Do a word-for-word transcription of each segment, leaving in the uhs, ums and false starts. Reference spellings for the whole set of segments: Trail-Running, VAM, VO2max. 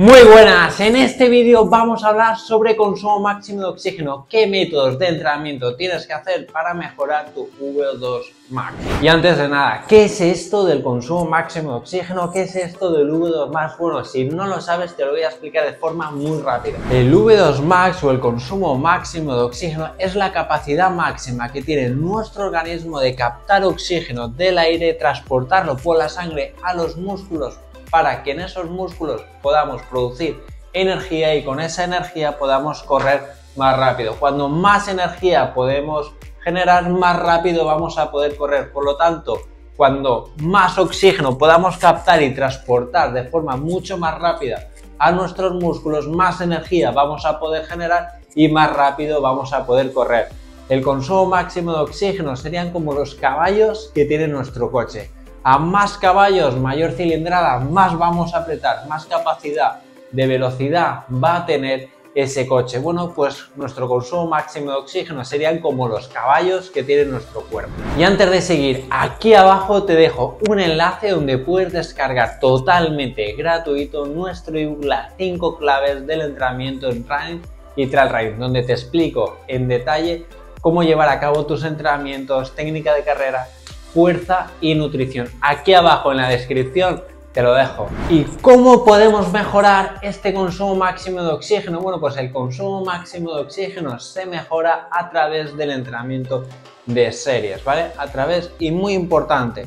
Muy buenas, en este vídeo vamos a hablar sobre consumo máximo de oxígeno, qué métodos de entrenamiento tienes que hacer para mejorar tu V O dos max. Y antes de nada, ¿qué es esto del consumo máximo de oxígeno? ¿Qué es esto del V O dos max? Bueno, si no lo sabes te lo voy a explicar de forma muy rápida. El V O dos max o el consumo máximo de oxígeno es la capacidad máxima que tiene nuestro organismo de captar oxígeno del aire, transportarlo por la sangre a los músculos para que en esos músculos podamos producir energía y con esa energía podamos correr más rápido. Cuando más energía podemos generar, más rápido vamos a poder correr. Por lo tanto, cuando más oxígeno podamos captar y transportar de forma mucho más rápida a nuestros músculos, más energía vamos a poder generar y más rápido vamos a poder correr. El consumo máximo de oxígeno serían como los caballos que tiene nuestro coche. A más caballos, mayor cilindrada, más vamos a apretar, más capacidad de velocidad va a tener ese coche. Bueno, pues nuestro consumo máximo de oxígeno serían como los caballos que tiene nuestro cuerpo. Y antes de seguir, aquí abajo te dejo un enlace donde puedes descargar totalmente gratuito nuestro ebook Las cinco claves del entrenamiento en running y trail running, donde te explico en detalle cómo llevar a cabo tus entrenamientos, técnica de carrera, fuerza y nutrición. Aquí abajo en la descripción te lo dejo. ¿Y cómo podemos mejorar este consumo máximo de oxígeno? Bueno, pues el consumo máximo de oxígeno se mejora a través del entrenamiento de series, ¿vale? A través, y muy importante,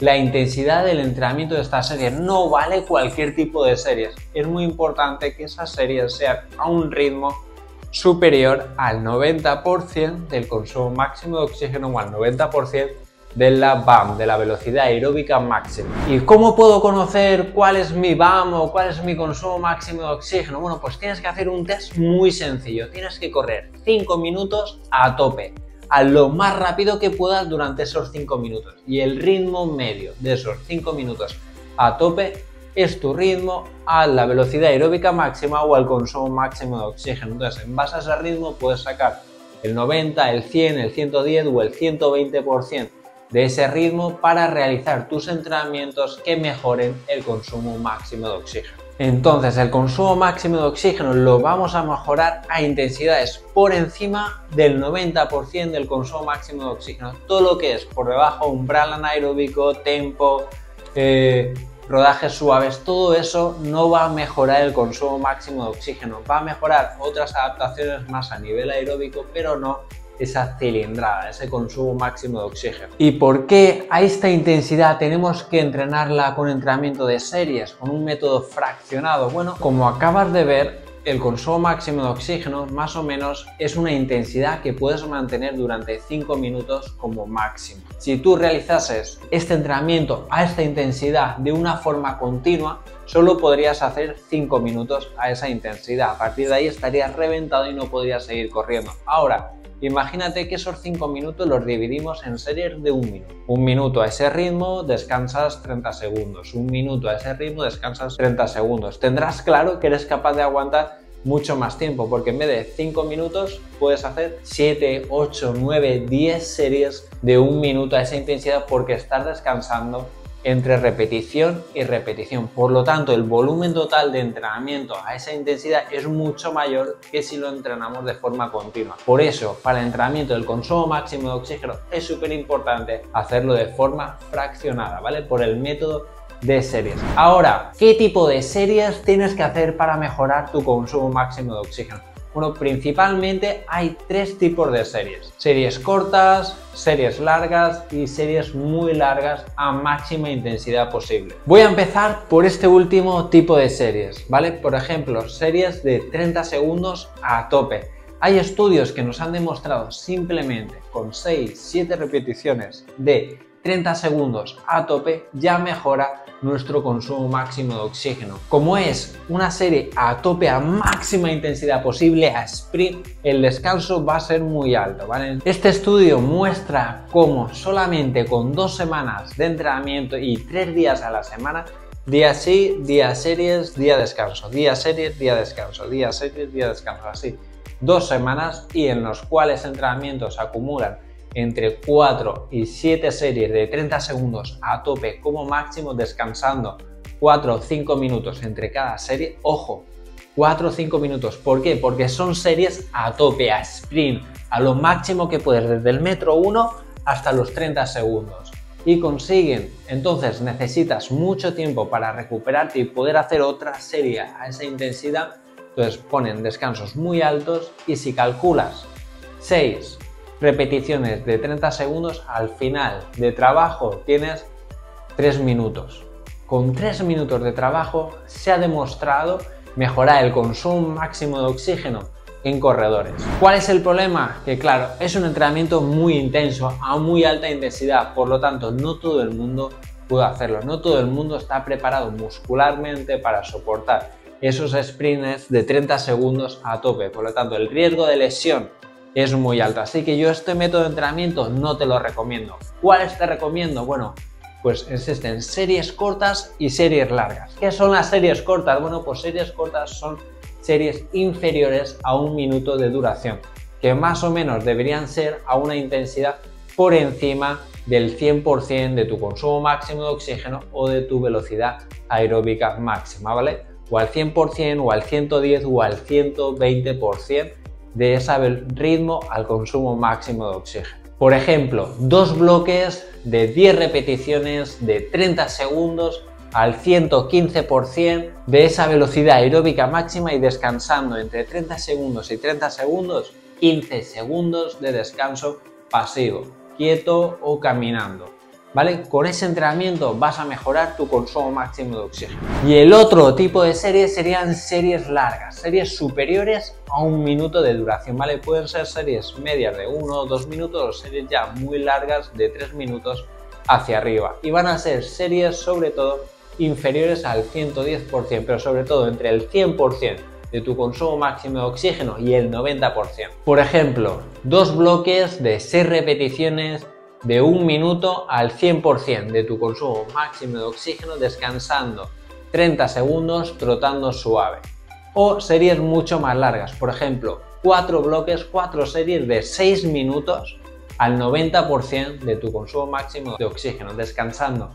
la intensidad del entrenamiento de estas series. No vale cualquier tipo de series. Es muy importante que esas series sean a un ritmo superior al noventa por ciento del consumo máximo de oxígeno o al noventa por ciento de la V A M, de la velocidad aeróbica máxima. ¿Y cómo puedo conocer cuál es mi V A M o cuál es mi consumo máximo de oxígeno? Bueno, pues tienes que hacer un test muy sencillo. Tienes que correr cinco minutos a tope, a lo más rápido que puedas durante esos cinco minutos. Y el ritmo medio de esos cinco minutos a tope es tu ritmo a la velocidad aeróbica máxima o al consumo máximo de oxígeno. Entonces, en base a ese ritmo puedes sacar el noventa, el cien, el ciento diez o el ciento veinte por ciento. De ese ritmo para realizar tus entrenamientos que mejoren el consumo máximo de oxígeno. Entonces, el consumo máximo de oxígeno lo vamos a mejorar a intensidades por encima del noventa por ciento del consumo máximo de oxígeno. Todo lo que es por debajo, umbral anaeróbico, tempo, eh, rodajes suaves, todo eso no va a mejorar el consumo máximo de oxígeno. Va a mejorar otras adaptaciones más a nivel aeróbico, pero no esa cilindrada, ese consumo máximo de oxígeno. ¿Y por qué a esta intensidad tenemos que entrenarla con entrenamiento de series, con un método fraccionado? Bueno, como acabas de ver, el consumo máximo de oxígeno más o menos es una intensidad que puedes mantener durante cinco minutos como máximo. Si tú realizases este entrenamiento a esta intensidad de una forma continua, solo podrías hacer cinco minutos a esa intensidad. A partir de ahí estarías reventado y no podrías seguir corriendo. Ahora, imagínate que esos cinco minutos los dividimos en series de un minuto. Un minuto a ese ritmo, descansas treinta segundos. Un minuto a ese ritmo, descansas treinta segundos. Tendrás claro que eres capaz de aguantar mucho más tiempo, porque en vez de cinco minutos puedes hacer siete, ocho, nueve, diez series de un minuto a esa intensidad porque estás descansando entre repetición y repetición. Por lo tanto, el volumen total de entrenamiento a esa intensidad es mucho mayor que si lo entrenamos de forma continua. Por eso, para el entrenamiento del consumo máximo de oxígeno es súper importante hacerlo de forma fraccionada, ¿vale? Por el método de series. Ahora, ¿qué tipo de series tienes que hacer para mejorar tu consumo máximo de oxígeno? Bueno, principalmente hay tres tipos de series. Series cortas, series largas y series muy largas a máxima intensidad posible. Voy a empezar por este último tipo de series, ¿vale? Por ejemplo, series de treinta segundos a tope. Hay estudios que nos han demostrado simplemente con seis, siete repeticiones de treinta segundos a tope ya mejora nuestro consumo máximo de oxígeno. Como es una serie a tope a máxima intensidad posible, a sprint, el descanso va a ser muy alto, ¿vale? Este estudio muestra cómo solamente con dos semanas de entrenamiento y tres días a la semana, día sí, día series, día descanso, día series, día descanso, día series, día descanso, así dos semanas, y en los cuales entrenamientos acumulan entre cuatro y siete series de treinta segundos a tope como máximo, descansando cuatro o cinco minutos entre cada serie. Ojo, cuatro o cinco minutos. ¿Por qué? Porque son series a tope, a sprint, a lo máximo que puedes, desde el metro uno hasta los treinta segundos. Y consiguen, entonces necesitas mucho tiempo para recuperarte y poder hacer otra serie a esa intensidad. Entonces ponen descansos muy altos y si calculas seis repeticiones de treinta segundos, al final de trabajo tienes tres minutos. Con tres minutos de trabajo se ha demostrado mejorar el consumo máximo de oxígeno en corredores. ¿Cuál es el problema? Que claro, es un entrenamiento muy intenso, a muy alta intensidad, por lo tanto no todo el mundo puede hacerlo, no todo el mundo está preparado muscularmente para soportar esos sprints de treinta segundos a tope, por lo tanto el riesgo de lesión es muy alto, así que yo este método de entrenamiento no te lo recomiendo. ¿Cuáles te recomiendo? Bueno, pues existen series cortas y series largas. ¿Qué son las series cortas? Bueno, pues series cortas son series inferiores a un minuto de duración, que más o menos deberían ser a una intensidad por encima del cien por ciento de tu consumo máximo de oxígeno o de tu velocidad aeróbica máxima, ¿vale? O al cien por ciento o al ciento diez o al ciento veinte por ciento de ese ritmo al consumo máximo de oxígeno. Por ejemplo, dos bloques de diez repeticiones de treinta segundos al ciento quince por ciento de esa velocidad aeróbica máxima y descansando entre treinta segundos y treinta segundos, quince segundos de descanso pasivo, quieto o caminando, ¿vale? Con ese entrenamiento vas a mejorar tu consumo máximo de oxígeno. Y el otro tipo de series serían series largas, series superiores a un minuto de duración, ¿vale? Pueden ser series medias de uno o dos minutos o series ya muy largas de tres minutos hacia arriba, y van a ser series sobre todo inferiores al ciento diez por ciento, pero sobre todo entre el cien por ciento de tu consumo máximo de oxígeno y el noventa por ciento. Por ejemplo, dos bloques de seis repeticiones de un minuto al cien por ciento de tu consumo máximo de oxígeno, descansando treinta segundos, trotando suave. O series mucho más largas, por ejemplo, cuatro bloques, cuatro series de seis minutos al noventa por ciento de tu consumo máximo de oxígeno, descansando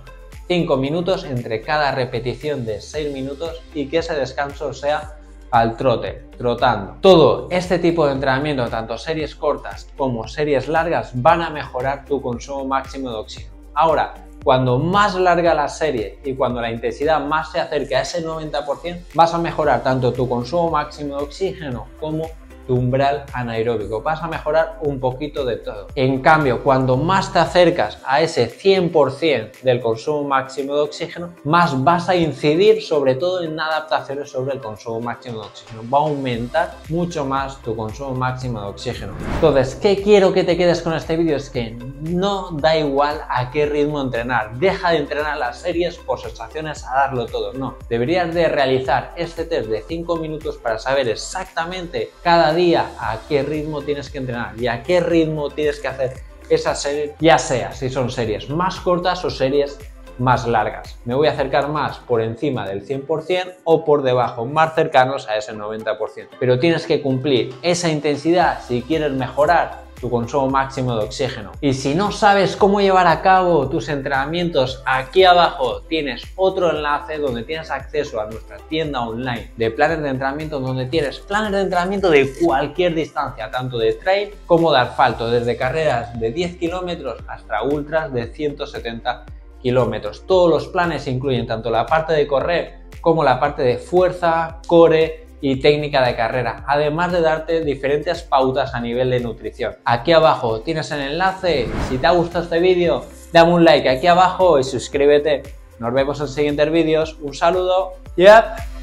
cinco minutos entre cada repetición de seis minutos y que ese descanso sea al trote, trotando. Todo este tipo de entrenamiento, tanto series cortas como series largas, van a mejorar tu consumo máximo de oxígeno. Ahora, cuando más larga la serie y cuando la intensidad más se acerque a ese noventa por ciento, vas a mejorar tanto tu consumo máximo de oxígeno como tu umbral anaeróbico, vas a mejorar un poquito de todo. En cambio, cuando más te acercas a ese cien por ciento del consumo máximo de oxígeno, más vas a incidir sobre todo en adaptaciones sobre el consumo máximo de oxígeno, va a aumentar mucho más tu consumo máximo de oxígeno. Entonces, ¿qué quiero que te quedes con este vídeo? Es que no da igual a qué ritmo entrenar, deja de entrenar las series por sensaciones a darlo todo, no. Deberías de realizar este test de cinco minutos para saber exactamente cada día día a qué ritmo tienes que entrenar y a qué ritmo tienes que hacer esas series, ya sea si son series más cortas o series más largas. Me voy a acercar más por encima del cien por ciento o por debajo, más cercanos a ese noventa por ciento. Pero tienes que cumplir esa intensidad si quieres mejorar tu consumo máximo de oxígeno. Y si no sabes cómo llevar a cabo tus entrenamientos, aquí abajo tienes otro enlace donde tienes acceso a nuestra tienda online de planes de entrenamiento, donde tienes planes de entrenamiento de cualquier distancia, tanto de trail como de asfalto, desde carreras de diez kilómetros hasta ultras de ciento setenta kilómetros. Todos los planes incluyen tanto la parte de correr como la parte de fuerza, core y técnica de carrera, además de darte diferentes pautas a nivel de nutrición. Aquí abajo tienes el enlace. Si te ha gustado este vídeo, dame un like aquí abajo y suscríbete. Nos vemos en siguientes vídeos. Un saludo. Yep.